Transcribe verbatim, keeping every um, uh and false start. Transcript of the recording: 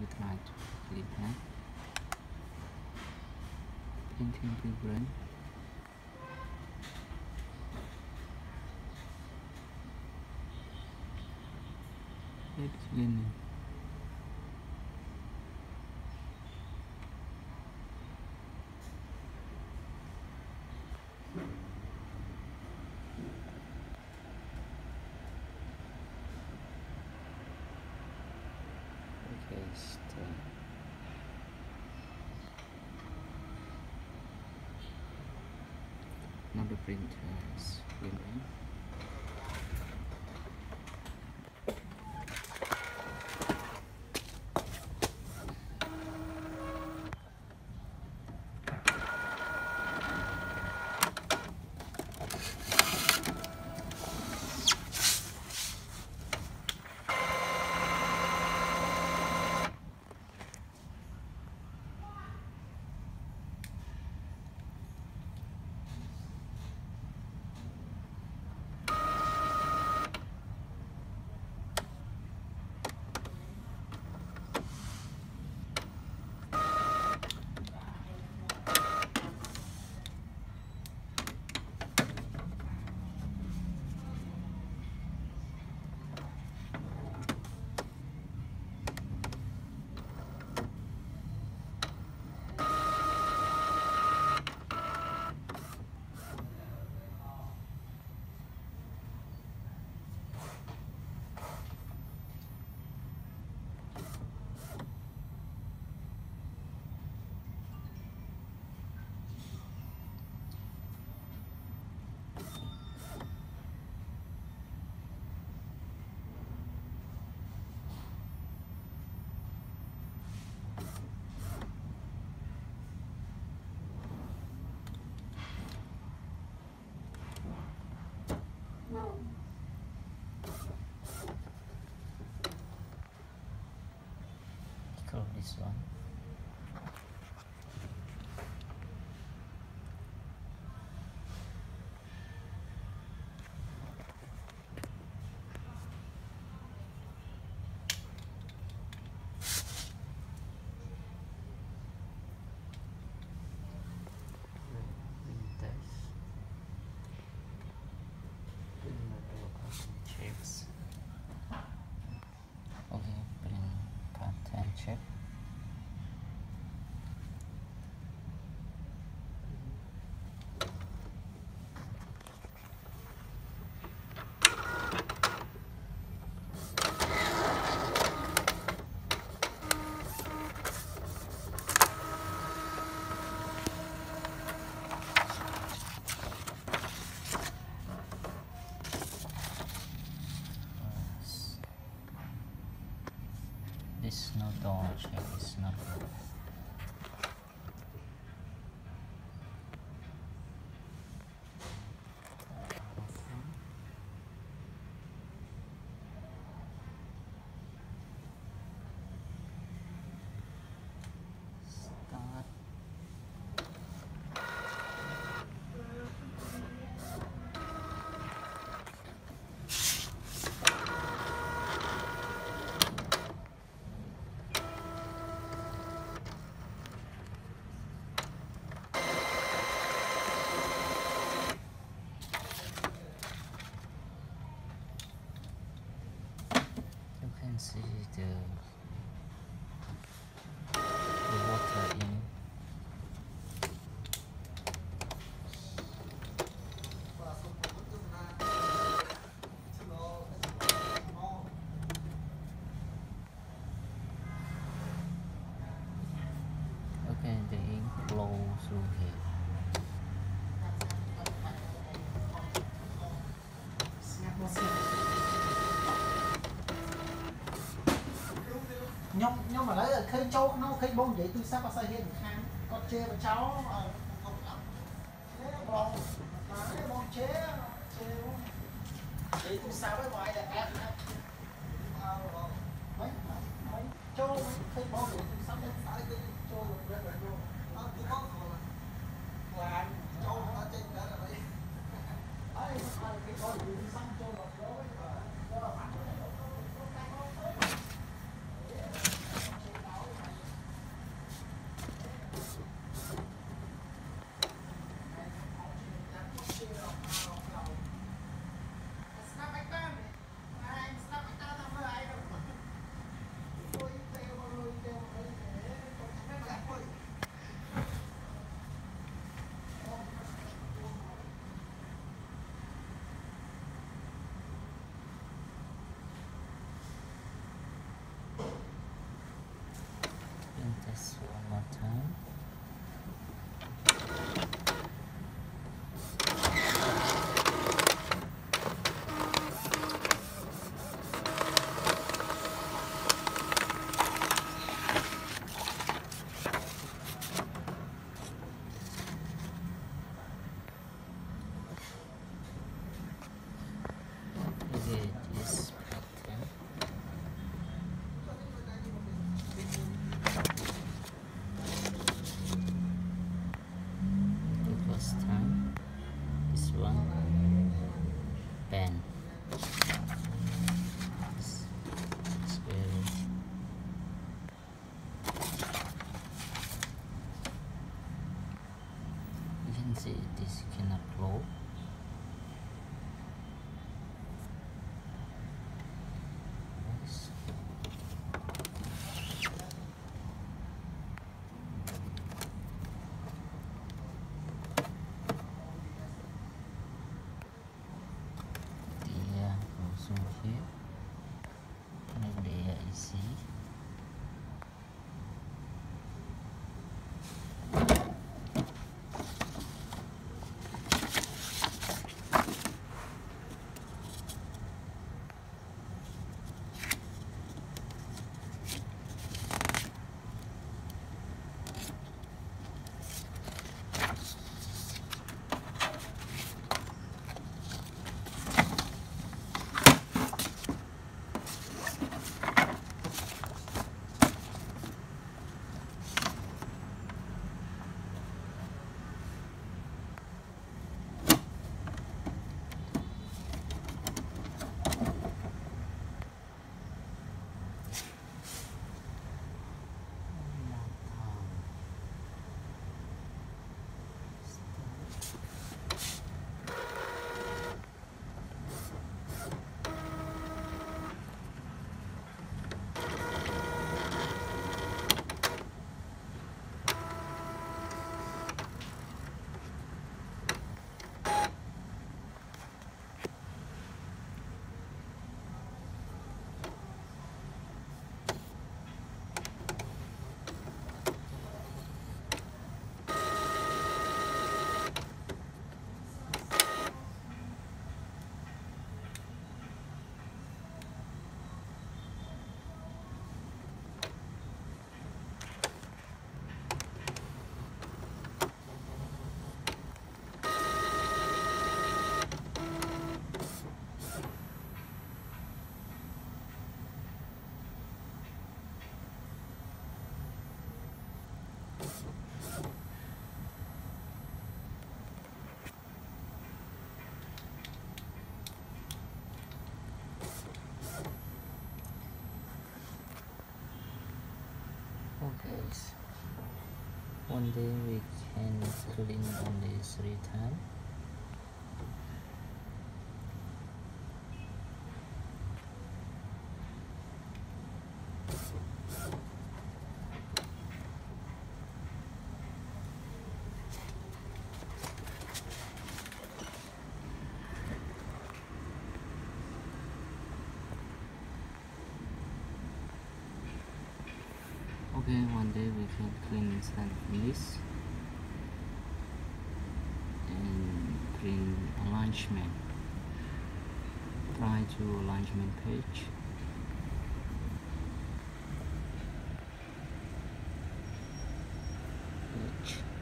we try to click that. Painting preference. Let's linen. Not the printers, you know. This one. It's not orange, it's not blue. See the, the water in. Okay, the ink flows through here. Nhưng, nhưng mà lấy ở khơi châu nó khơi bông để từ xa vào xa hiện kháng con chê và cháu à, không lắm thế bông thế bông chế chế để từ xa với ngoài là em á mấy mấy châu khơi bông để từ xa đến xa đến châu rất là nhiều nó cứ có là châu nó trên đó là đấy ấy cái con từ xa châu là đó là đó là bạn. Thank you. one time. This cannot roll. Yes. The air goes over here. Connect the air easy. One day we can clean only three times. Okay, one day we can clean inside this and print alignment. Try to alignment page. page.